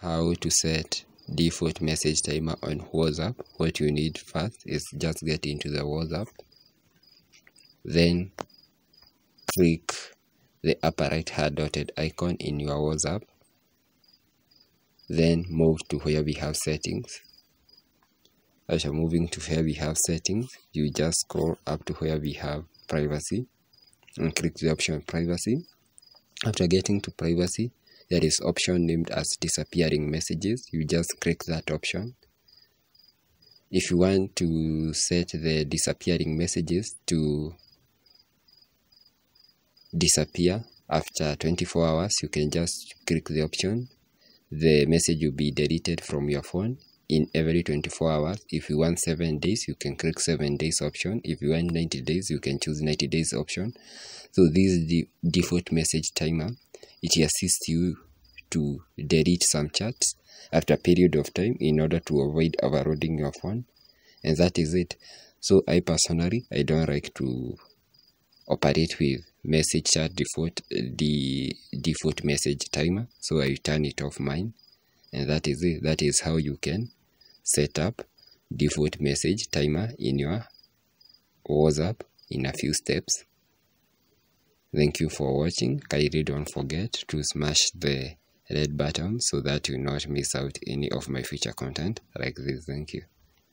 how to set default message timer on WhatsApp. What you need first is just get into the WhatsApp, then click the upper right hand dotted icon in your WhatsApp, then move to where we have settings. As you're moving to where we have settings, you just scroll up to where we have privacy and click the option privacy. After getting to privacy, there is option named as disappearing messages. You just click that option. If you want to set the disappearing messages to disappear after 24 hours, you can just click the option. The message will be deleted from your phone in every 24 hours. If you want 7 days, you can click 7 days option. If you want 90 days, you can choose 90 days option. So this is the default message timer. It assists you to delete some chats after a period of time in order to avoid overloading your phone. And that is it. So I personally, I don't like to operate with message chat default message timer. So I turn it off mine. And that is it. That is how you can set up default message timer in your WhatsApp in a few steps. Thank you for watching. Kindly don't forget to smash the red button so that you not miss out any of my future content like this. Thank you.